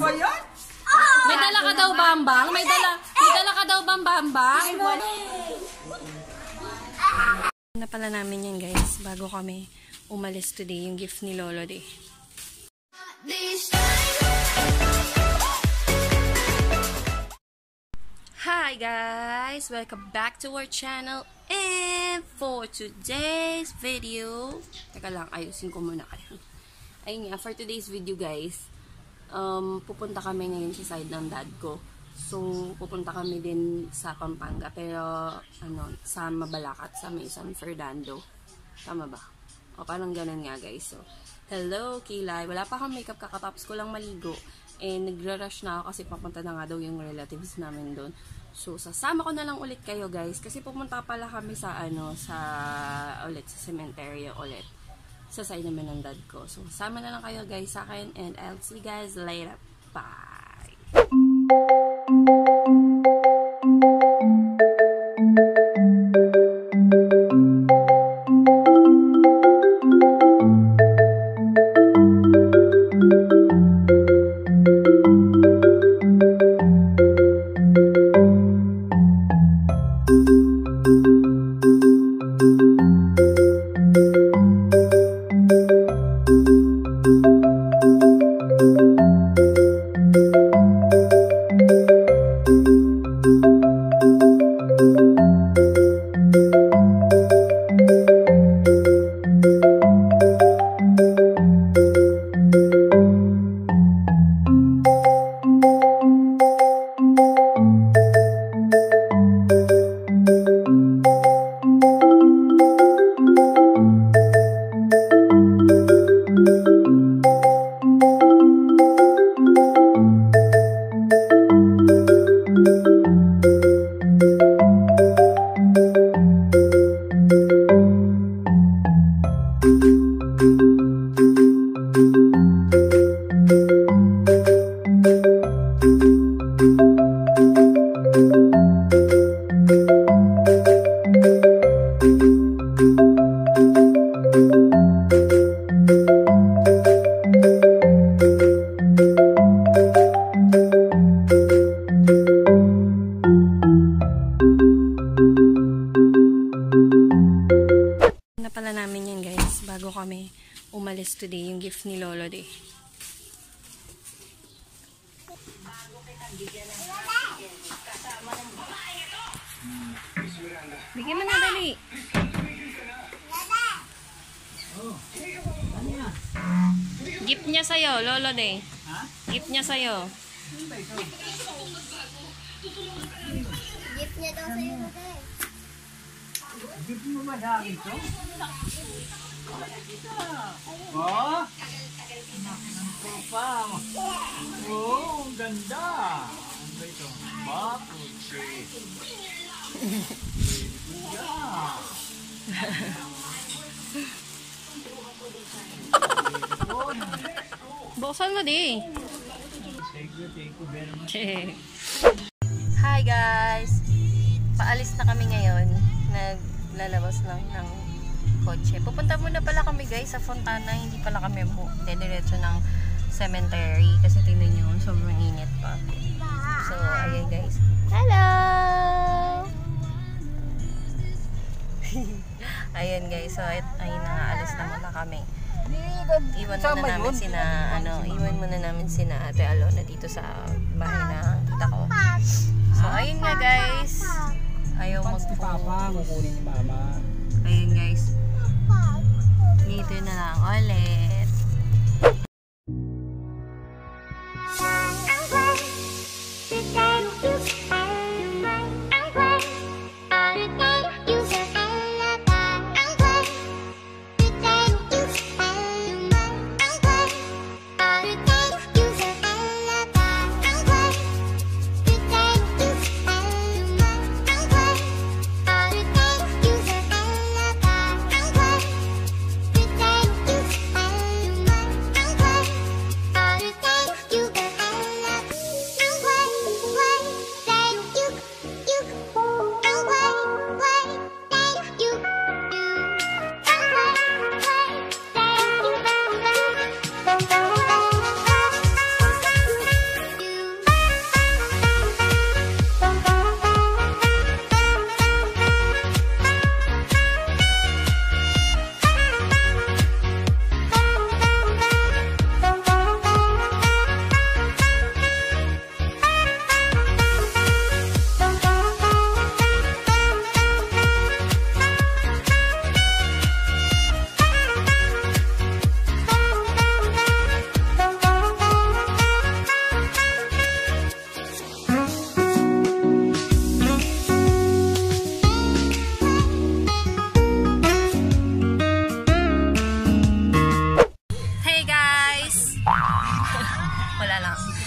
ba yan? May dala ka daw, Bambang. May dala ka daw, Bambang. Na pala namin yan, guys. Bago kami umalis today, yung gift ni Lolo Day. Hi guys! Welcome back to our channel. And for today's video, teka lang, ayusin ko muna kayo. Ayun nga, for today's video guys, pupunta kami ngayon sa side ng dad ko. So, pupunta kami din sa Pampanga, pero ano, sa Mabalakat, sa may San Fernando. Tama ba? O, parang ganun nga guys. So, hello, Kilay. Wala pa akong makeup, kakatapos ko lang maligo. And nagre-rush na ako kasi papunta na nga daw yung relatives namin doon. So, sasama ko na lang ulit kayo guys. Kasi pupunta pala kami sa ano, sa cementerio ulit. Sa side naman ng dad ko. So, sama na lang kayo guys sa akin. And I'll see you guys later. Bye! Today, yung gift ni Lolo Day. Bigyan mo na, dali. Gift niya sa'yo, Lolo Day. Gift niya sa'yo. Gift niya daw sa'yo, Lolo Day. Gift mo madami ito? Oh, oh, ganda. Ano ito? Mapuche. Buksan mo di. Hi guys. Paalis na kami ngayon. Naglalabas lang ng kotse. Pupunta muna pala kami guys sa Fontana, hindi pala kami dediretso ng cemetery kasi tingnan nyo, sobrang init pa. So, ayan guys. Hello! Ayan guys, so ayun na nga, alis naman na kami. Iwan muna namin sina Ate Alona dito sa bahay na tita ko. So, ayun nga guys. Ayaw mag-phone. Ayun guys. Dito na lang ulit.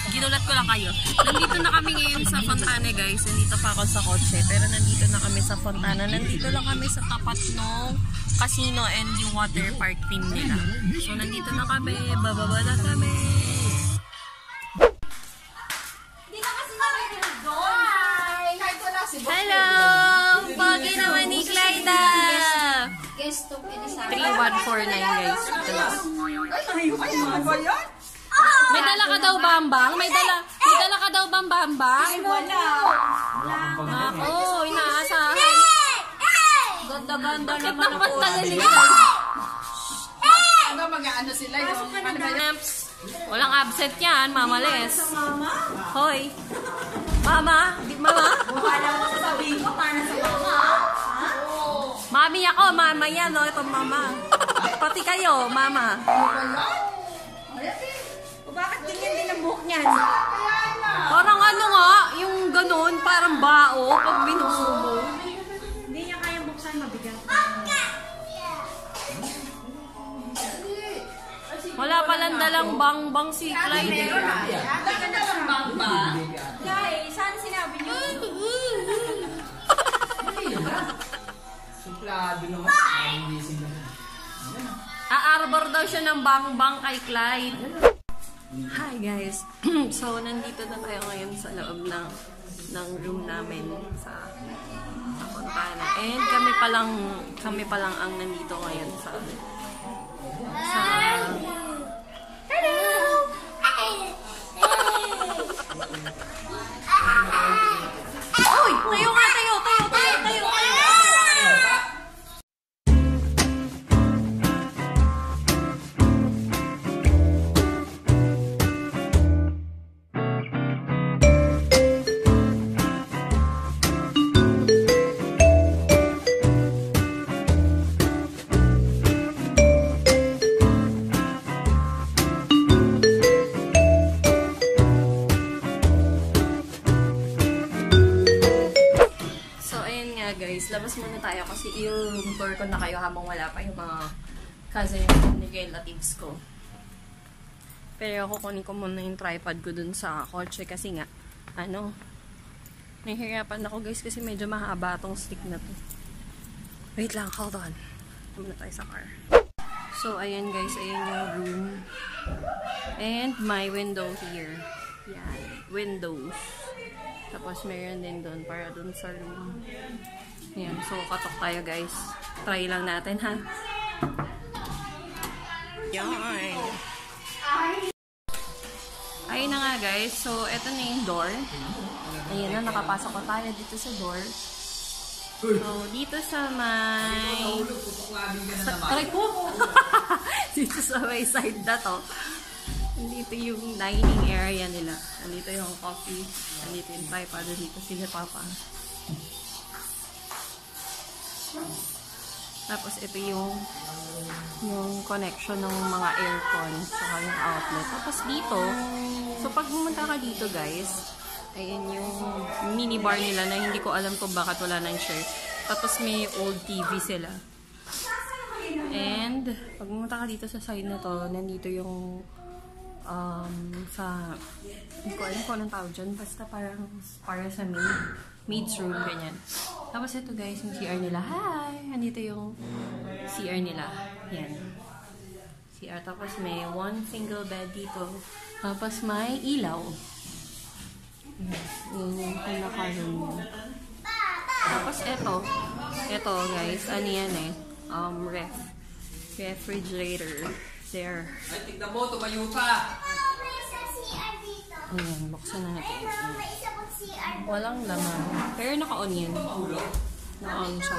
Ginulat ko lang kayo. Nandito na kami ngayon sa Fontana, guys. Nandito pa ako sa kotse, pero nandito na kami sa Fontana. Nandito lang kami sa tapat ng casino and yung water park theme nila. So nandito na kami, bababa na kami. Hello! Pagi naman ni Clyda! 3149, guys. May dala ka daw, Bambang? May dala ka daw, Bambang? Ay, wala. Ako, inaasahan. Ganda-ganda naman ako. Mag-ano sila yun? Walang absent yan, Mama Les. Hoy. Mama? Wala mo sasabihin ko para sa mama. Mami ako, mama yan, no? Itong mama. Pati kayo, mama. Bakit tingin din ang buhok niyan? Parang ano nga, yung ganun, parang bao pag binusubo. Hindi niya kayang buksan, mabigat. Wala palang dalang bang-bang si Clyde. Meron na. Wala dalang bang-bang. Guys, saan sinabi niyo? Suplado naman. Aarbor daw siya ng bang-bang kay Clyde. Hi guys. So nandito na tayo ngayon sa loob ng room namin sa Fontana. And kami palang ang nandito ngayon sa Hello. Oy, tayo. Tayo kasi i-room tour ko na kayo habang wala pa yung mga cousin and relatives ko. Pero kukunin ko muna yung tripod ko dun sa kotse kasi nga, nahihirapan ako guys kasi medyo mahaba tong stick na to. Wait lang, hold on. Muna tayo sa car. So, ayan guys, ayan yung room. And my window here. Yan, windows. Tapos meron din dun para dun sa room. Ayan, so katok tayo guys. Try lang natin ha. Yan. Ayun na nga guys. So, eto na yung door. Ayan na, nakapasok ko tayo dito sa door. So, dito sa may... Aray po! Dito sa may side na to. Andito yung dining area nila. Andito yung coffee. Andito yung tripod. Dito sila papa. Tapos ito yung connection ng mga aircon saka yung outlet. Tapos dito, so pag bumunta ka dito guys, ayan yung minibar nila na hindi ko alam kung bakit wala ng chair. Tapos may old TV sila. And pag bumunta ka dito sa side na to, nandito yung hindi ko alam kung anong tawag dyan, basta parang para sa maid's room, ganyan. Tapos ito guys, yung CR nila. Hi! Andito yung CR nila. Yan. CR. Tapos may one single bed dito. Tapos may ilaw. Yan yung pinaka-room mo. Tapos ito. Ito guys, ref. Refrigerator. There. Ay, tignan mo, tumayo ka! May isang CR dito. Ayan, buksan na natin. Walang laman. Pero naka-on yan. Naka-on siya.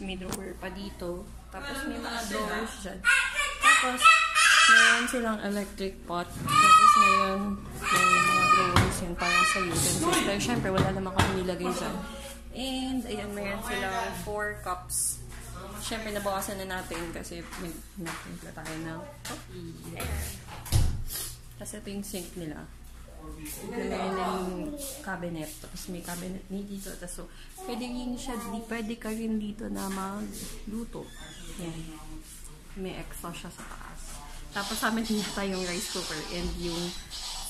May drawer pa dito. Tapos may mga drawers dyan. Tapos mayroon silang electric pot. Tapos mayroon mga drawers yan parang sa utensil. Pero syempre wala naman kami nilagay dyan. And ayan, mayroon silang 4 cups. Syempre nabawasan na natin kasi nagtimpla tayo ng coffee. Kasi ito yung sink nila. Mayroon ng cabinet. Tapos may cabinet niya dito. So, pwede ka rin dito na magluto. Yan. May extra siya sa taas. Tapos amin din tayong rice cooker and yung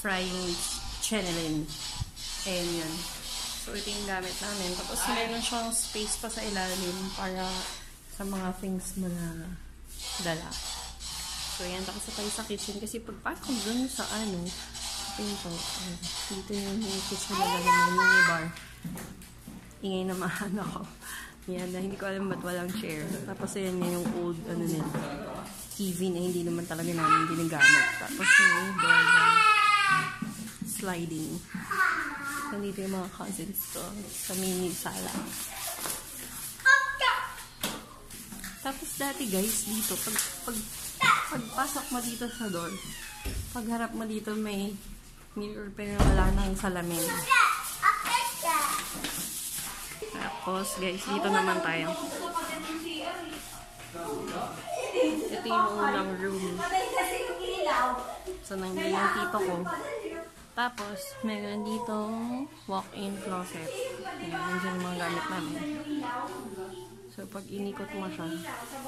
frying with chenelin. Ayan yun. So ito yung gamit namin. Tapos meron siyang space pa sa ilalim para sa mga things mo na dala. So yan, tapos tayo sa kitchen kasi pagpasok doon sa ano, pinto. Dito yung kitchen na naman yung bar. Ingay na mahano ko. Yan, hindi ko alam ba't walang chair. Tapos yan yung old ano nito, TV na hindi naman talaga namin ginagamit. Tapos yung door na sliding. Nandito yung mga cousins ko sa mini sala. Tapos dati guys, dito, pagpasok mo dito sa door, pagharap mo dito may mirror pero wala nang salamin. Tapos guys, dito naman tayo. Ito yung unang room. So, nandiyan yung tito ko. Tapos, meron dito walk-in closet. Ayan, nandiyan yung mga gamit namin. So, pag inikot mo siya.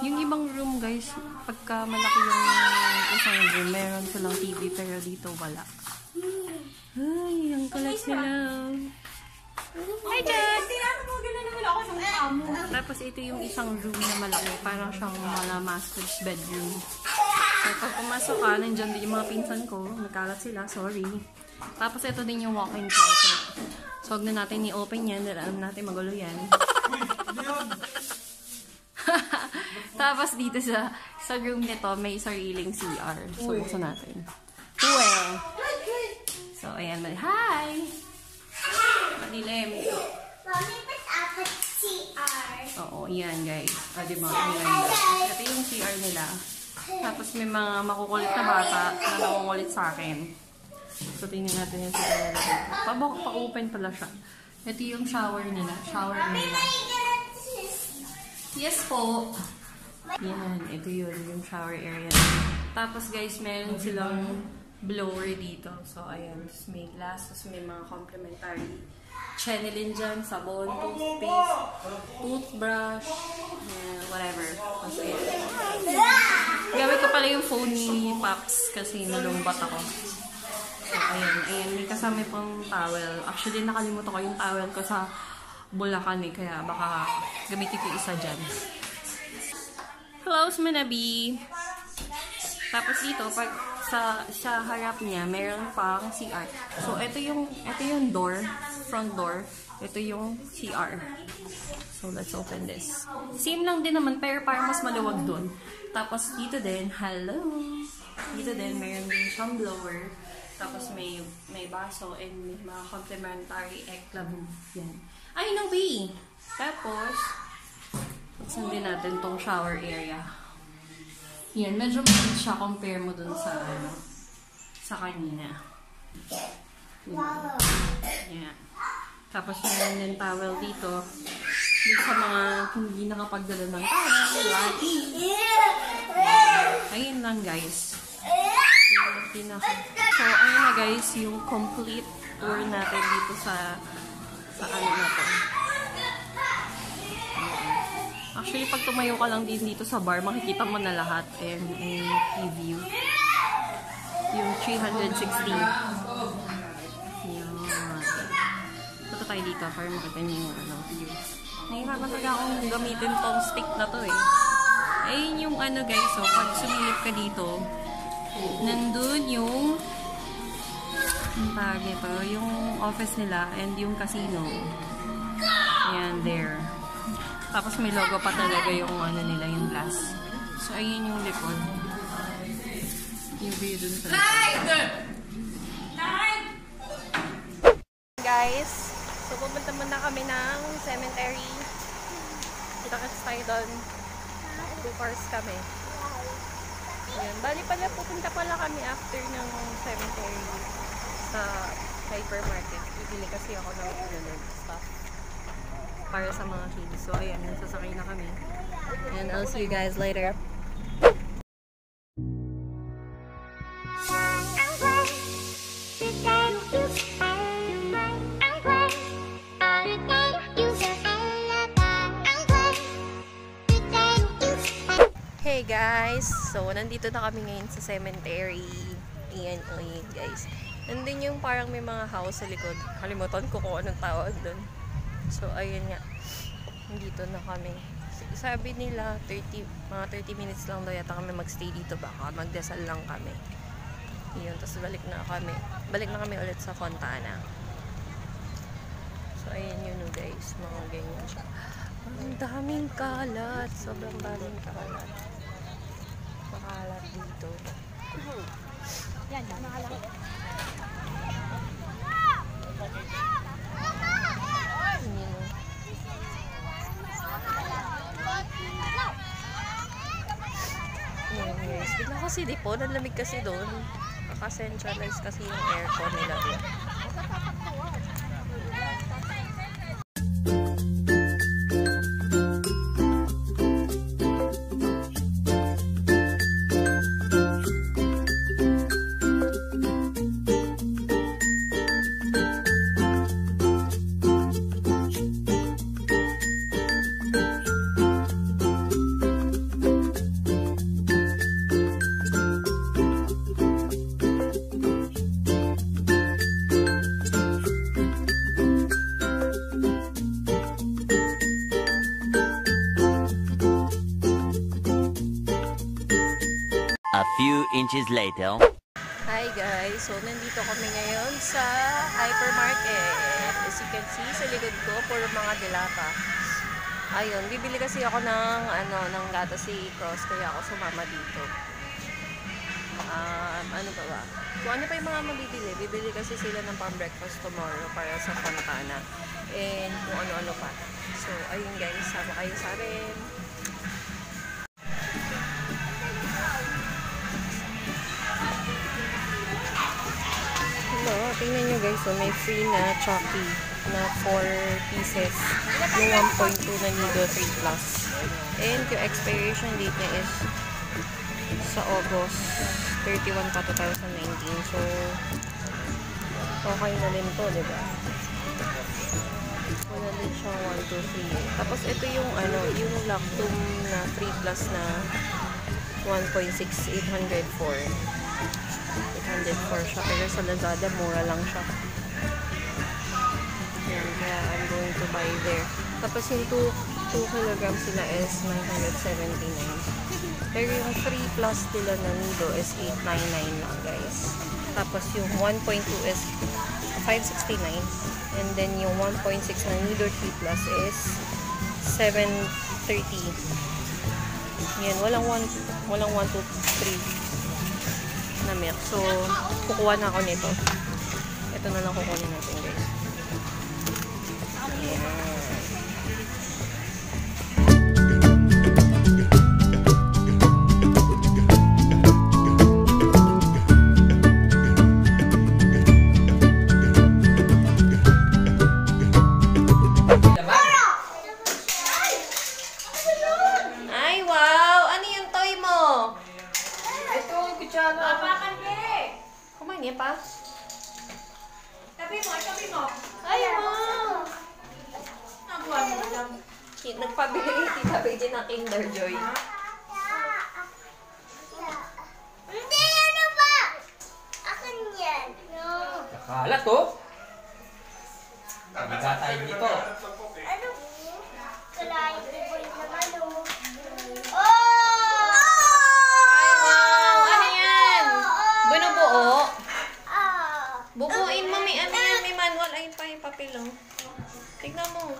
Yung ibang room guys, pagka malaki yung isang room, meron silang TV pero dito wala. Ay, ang kulit nila. Hi, Dad! Tapos ito yung isang room na malaki. Parang siyang mga master's bedroom. So, pag pumasok ka, nandiyan din yung mga pinsan ko. Nagkalat sila, sorry. Tapos ito din yung walk-in closet. So, huwag na natin i-open yan. Dahil alam natin magulo yan. Tapos dito sa room nito, may sariling CR. So, buksan natin. Well, so, ayan. Hi! Madilim. Mami, ba't apat CR? Oo, yan guys. O, diba? Ito yung CR nila. Tapos may mga makukulit na bata na nakukulit sa akin. So, tingnan natin yung CR nila. Pa-open pala siya. Ito yung shower nila. Shower nila. Yes po. Yan. Ito yun. Yung shower area nila. Tapos guys, meron silang blower dito. So, ayan. Tapos may glass. Tapos may mga complimentary chenelin dyan. Sabon, toothpaste, toothbrush, whatever. Tapos, ayan. Gamit ko pala yung phone ni Pops kasi nalumbat ako. So, ayan. Ayan. May kasama pang towel. Actually, nakalimutan ko yung towel ko sa Bulakan eh. Kaya baka gamitin ko isa dyan. Hello, Smanabi! Tapos dito, pag sa harap niya, meron pang CR. So, ito yung door, front door. Ito yung CR. So, let's open this. Same lang din naman, pero parang mas maluwag dun. Tapos dito din, hello! Dito din, meron din siyang blower. Tapos may baso and may mga complimentary eclabu. Yan. Ay, no way! Tapos, sundin natin tong shower area. Yan, medyo maliit siya compare mo dun sa kanina. Yan. Tapos meron din towel dito. Dito sa mga hindi nakapagdala ng towel. Ayun lang guys. So, ayun na guys, yung complete tour natin dito sa ano na to. Actually, pag tumayo ka lang din dito sa bar, makikita mo na lahat. And a view. Yung 360. Yan. Punta tayo dito para makita niyo yung ano, view. Nahihirapan talaga akong gamitin tong stick na to eh. Ayun yung ano guys, so pag sumilip ka dito, nandun yung tag ito, yung office nila and yung casino. Yan, there. Tapos may logo pa talaga yung ano nila, yung glass. So, ayun yung likod. Yung view dun sa likod. Guys, so pupunta muna kami ng cemetery. Kita-kits tayo doon. 2 hours kami. Ayan. Bali pala, pupunta pala kami after ng cemetery sa hypermarket. Bibili kasi ako ng internet stuff para sa mga kids. So, ayan, sasakay na kami. And I'll see you guys later. Hey Okay guys, so nandito na kami ngayon sa cemetery. Ayan, ayan guys. Nandun yung parang may mga house sa likod. Kalimutan ko kung anong tawag dun. So ayun nga, nandito na kami. Sabi nila, mga 30 minutes lang daw yata kami magstay dito. Baka magdasal lang kami. Ayan, tapos balik na kami ulit sa Fontana. So ayan yun guys, mga ganyan. Ang daming kalat. Sobrang daming kalat. Makalat dito. Yan, makalat. Yan guys. Bigla kasi di po. Nalamig kasi doon. Naka-centralize kasi yung aircon nila doon. A few inches later. Hi guys, so nandito kami ngayon sa hypermarket. As you can see sa likod ko, puro mga dilata. Ayun, bibili kasi ako ng gatas si Cross, kaya ako sumama dito. Ano ba ba? Kung ano pa yung mga mabibili, bibili kasi sila ng pang-breakfast tomorrow para sa Fontana. And kung ano-ano pa. So ayun guys, sama kayo sa akin. Tingnan nyo guys, so may free na Chucky na 4 pieces yung 1.2 na Nido 3 plus. And yung expiration date niya is sa August 31 pa 2019. So, okay na rin to, diba? Wala rin siyang 1, 2, 3. Tapos ito yung, yung Lactum na 3 plus na 1.6804. 804 siya, pero sa Lazada mura lang siya. And I'm going to buy there. Tapos yung 2 kilograms sila is 979. Pero yung 3 plus nila na Nido is 899 lang guys. Tapos yung 1.2 is 569. And then yung 1.6 na Nido 3 plus is 730. Yan, walang 1, 2, 3 na milk. So, kukuha na ako nito. Ito na lang kukunin natin guys. Yeah. Nagpabili Tita Beijing na Kinder Joy. Hindi! Ano ba? Akin yan. No. Nakala to? Nabiga tayo dito. Ano? Kalahin ko po yung naman o. Oh! Ay wow! Ano yan? Binubuo? Bubuin mo may manual. Ayun pa yung papel o. Tignan mo.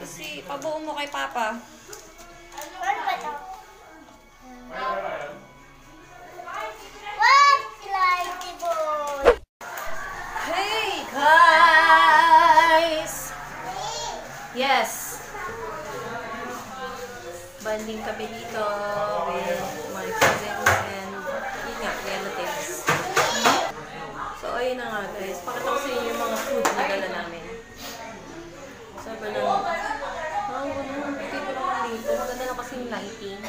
Kasi pabuo mo kay Papa. Ano ba ito? What? Slidey ball! Hey guys! Yes! Banding kami dito with my cousins and yun nga, relatives. So ayun na nga guys, pakita ko sa inyo yung mga food na dala namin. Sabi lang, ang piti ko lang dito. Maganda lang kasi yung lighting.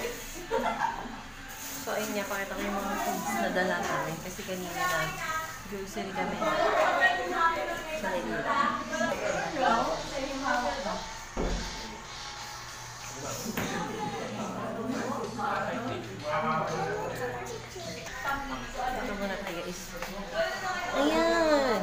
So, ayun niya, pakita ko yung mga foods na dala namin. Kasi kanina na, grocery kami. So, ayun lang. Hello? ko nakaya is, ayan.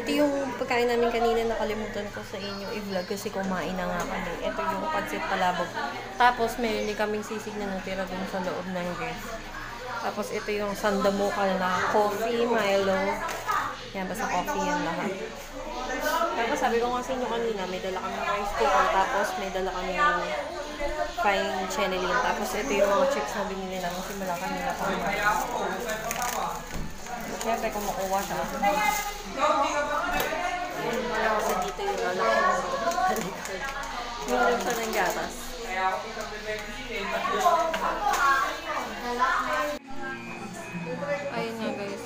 Ito yung pagkain namin kanina, nakalimutan ko sa inyo i-vlog kasi kumain na nga kami. Ito yung pancit palabog. Tapos meron din kaming sisig na natira dun sa loob ng guest. Tapos ito yung sandamukal na coffee, Milo. Yan, basta coffee yan lahat. Tapos sabi ko nga sa inyo kanina, may dala kami rice cooker, tapos may dala kami frying chenilin. Tapos ito yung mga chips na binili lang kasi malakan nila pang rice. Siyempre kung makuha siya. Kasi dito yung anak ko. Meron siya ng gatas. Ayun nga guys.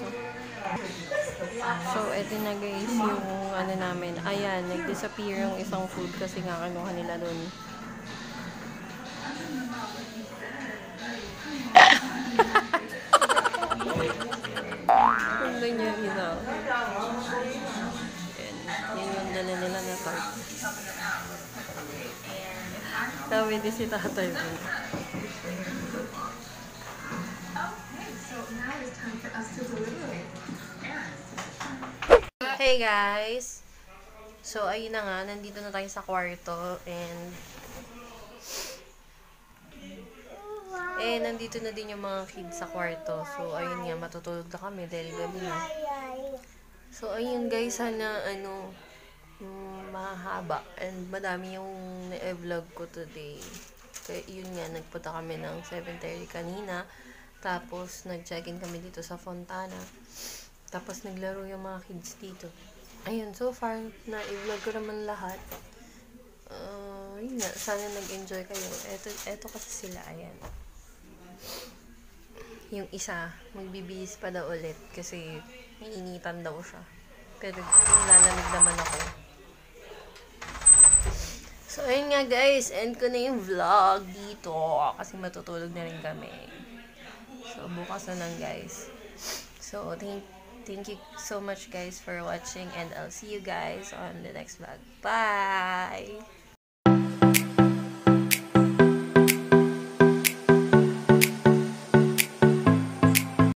So, eto na guys yung ano namin. Ayan, nag-disappear yung isang food kasi nga kanuha nila dun. Kundo niya yung hinaw. Yan yung dala nila na tart. Tawid din si tatay dun. Hey guys! So, ayun na nga. Nandito na tayo sa kwarto. And eh, nandito na din yung mga kids sa kwarto. So, ayun nga. Matutulog na kami dahil gabi na. So, ayun guys. Sana, ano, mahaba. And madami yung na-vlog ko today. Kaya, yun nga. Nagpunta kami ng 7:30 kanina. Tapos, nag-check-in kami dito sa Fontana. Tapos, naglaro yung mga kids dito. Ayun, so far, na-vlog ko naman lahat. Yun na, sana nag-enjoy kayo. Eto kasi sila, ayan. Yung isa, magbibihis pa daw ulit kasi iniinitan daw siya. Pero, lalamig naman ako. So, ayun nga guys, end ko na yung vlog dito. Kasi matutulog na rin kami. So, bukas na lang guys. So, thank you so much guys for watching, and I'll see you guys on the next vlog. Bye!